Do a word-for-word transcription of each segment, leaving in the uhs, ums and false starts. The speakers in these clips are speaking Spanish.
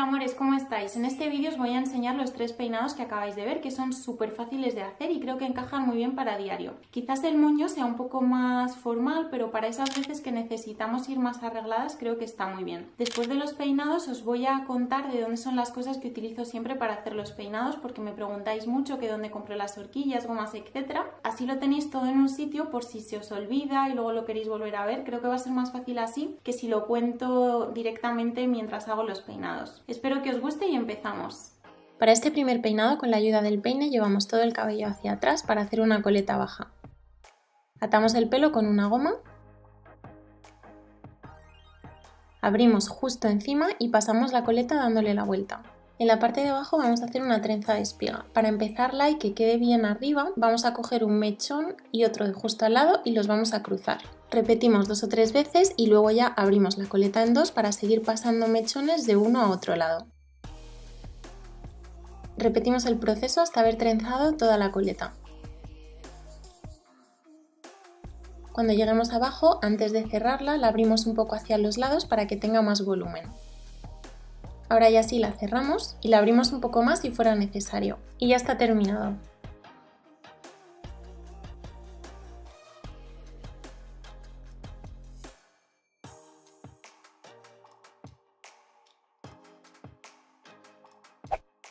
Hola amores, ¿cómo estáis? En este vídeo os voy a enseñar los tres peinados que acabáis de ver, que son súper fáciles de hacer y creo que encajan muy bien para diario. Quizás el moño sea un poco más formal, pero para esas veces que necesitamos ir más arregladas creo que está muy bien. Después de los peinados os voy a contar de dónde son las cosas que utilizo siempre para hacer los peinados, porque me preguntáis mucho que dónde compro las horquillas, gomas, etcétera. Así lo tenéis todo en un sitio por si se os olvida y luego lo queréis volver a ver. Creo que va a ser más fácil así que si lo cuento directamente mientras hago los peinados. Espero que os guste y empezamos. Para este primer peinado, con la ayuda del peine, llevamos todo el cabello hacia atrás para hacer una coleta baja. Atamos el pelo con una goma, abrimos justo encima y pasamos la coleta dándole la vuelta. En la parte de abajo vamos a hacer una trenza de espiga. Para empezarla y que quede bien arriba, vamos a coger un mechón y otro de justo al lado y los vamos a cruzar. Repetimos dos o tres veces y luego ya abrimos la coleta en dos para seguir pasando mechones de uno a otro lado. Repetimos el proceso hasta haber trenzado toda la coleta. Cuando lleguemos abajo, antes de cerrarla, la abrimos un poco hacia los lados para que tenga más volumen. Ahora ya sí la cerramos y la abrimos un poco más si fuera necesario. Y ya está terminado.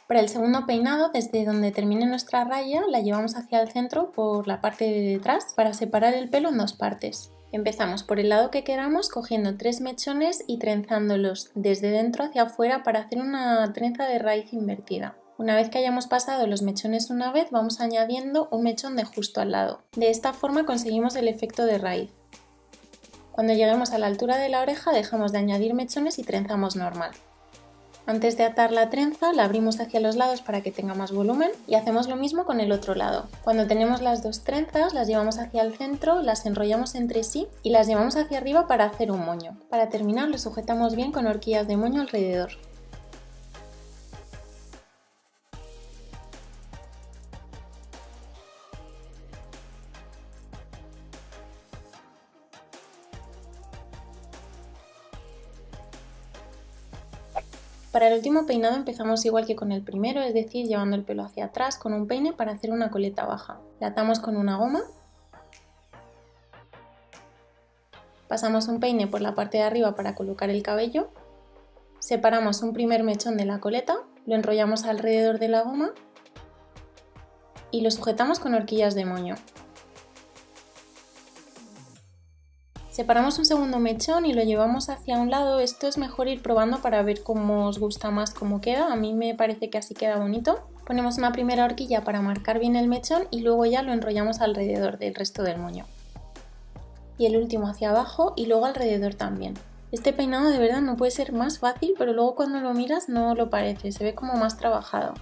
Para el segundo peinado, desde donde termine nuestra raya, la llevamos hacia el centro por la parte de detrás para separar el pelo en dos partes. Empezamos por el lado que queramos cogiendo tres mechones y trenzándolos desde dentro hacia afuera para hacer una trenza de raíz invertida. Una vez que hayamos pasado los mechones una vez, vamos añadiendo un mechón de justo al lado. De esta forma conseguimos el efecto de raíz. Cuando lleguemos a la altura de la oreja dejamos de añadir mechones y trenzamos normal. Antes de atar la trenza la abrimos hacia los lados para que tenga más volumen y hacemos lo mismo con el otro lado. Cuando tenemos las dos trenzas las llevamos hacia el centro, las enrollamos entre sí y las llevamos hacia arriba para hacer un moño. Para terminar lo sujetamos bien con horquillas de moño alrededor. Para el último peinado empezamos igual que con el primero, es decir, llevando el pelo hacia atrás con un peine para hacer una coleta baja. La atamos con una goma, pasamos un peine por la parte de arriba para colocar el cabello, separamos un primer mechón de la coleta, lo enrollamos alrededor de la goma y lo sujetamos con horquillas de moño. Separamos un segundo mechón y lo llevamos hacia un lado. Esto es mejor ir probando para ver cómo os gusta más cómo queda. A mí me parece que así queda bonito. Ponemos una primera horquilla para marcar bien el mechón y luego ya lo enrollamos alrededor del resto del moño. Y el último hacia abajo y luego alrededor también. Este peinado de verdad no puede ser más fácil, pero luego cuando lo miras no lo parece, se ve como más trabajado.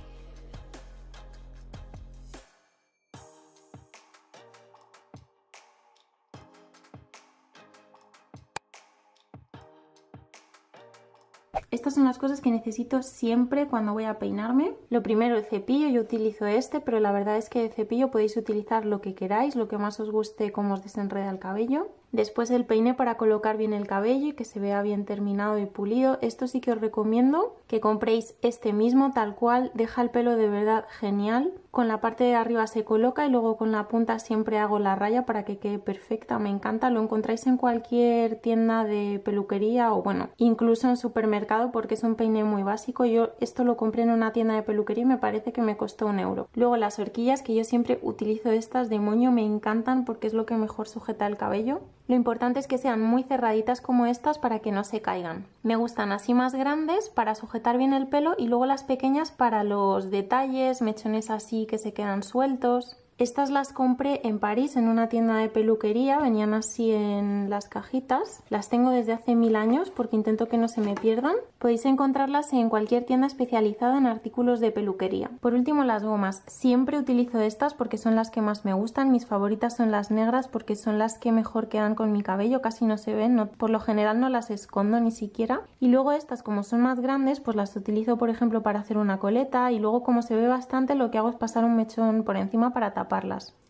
Estas son las cosas que necesito siempre cuando voy a peinarme. Lo primero, el cepillo. Yo utilizo este, pero la verdad es que de cepillo podéis utilizar lo que queráis, lo que más os guste, cómo os desenreda el cabello. Después el peine para colocar bien el cabello y que se vea bien terminado y pulido. Esto sí que os recomiendo que compréis este mismo tal cual, deja el pelo de verdad genial. Con la parte de arriba se coloca y luego con la punta siempre hago la raya para que quede perfecta, me encanta. Lo encontráis en cualquier tienda de peluquería o bueno, incluso en supermercado porque es un peine muy básico. Yo esto lo compré en una tienda de peluquería y me parece que me costó un euro. Luego las horquillas, que yo siempre utilizo estas de moño, me encantan porque es lo que mejor sujeta el cabello. Lo importante es que sean muy cerraditas como estas para que no se caigan. Me gustan así más grandes para sujetar bien el pelo y luego las pequeñas para los detalles, mechones así que se quedan sueltos. Estas las compré en París en una tienda de peluquería, venían así en las cajitas. Las tengo desde hace mil años porque intento que no se me pierdan. Podéis encontrarlas en cualquier tienda especializada en artículos de peluquería. Por último, las gomas. Siempre utilizo estas porque son las que más me gustan. Mis favoritas son las negras porque son las que mejor quedan con mi cabello, casi no se ven, no, por lo general no las escondo ni siquiera. Y luego estas, como son más grandes, pues las utilizo por ejemplo para hacer una coleta y luego como se ve bastante lo que hago es pasar un mechón por encima para tapar.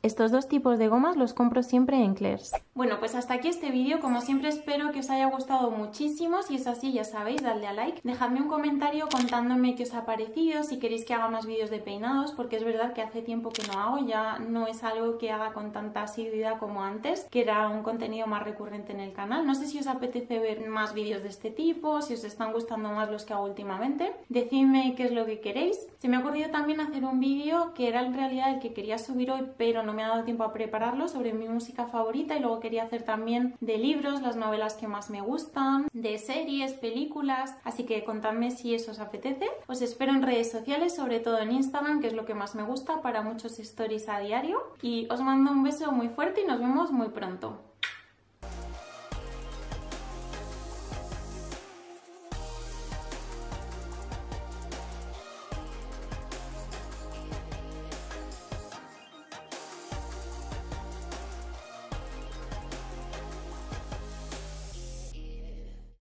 Estos dos tipos de gomas los compro siempre en Claire's. Bueno, pues hasta aquí este vídeo. Como siempre, espero que os haya gustado muchísimo. Si es así, ya sabéis, dadle a like. Dejadme un comentario contándome qué os ha parecido, si queréis que haga más vídeos de peinados, porque es verdad que hace tiempo que no hago, ya no es algo que haga con tanta asiduidad como antes, que era un contenido más recurrente en el canal. No sé si os apetece ver más vídeos de este tipo, si os están gustando más los que hago últimamente. Decidme qué es lo que queréis. Se me ha ocurrido también hacer un vídeo que era en realidad el que quería subir hoy, pero no me ha dado tiempo a prepararlo, sobre mi música favorita, y luego quería hacer también de libros, las novelas que más me gustan, de series, películas, así que contadme si eso os apetece. Os espero en redes sociales, sobre todo en Instagram, que es lo que más me gusta, para muchos stories a diario, y os mando un beso muy fuerte y nos vemos muy pronto.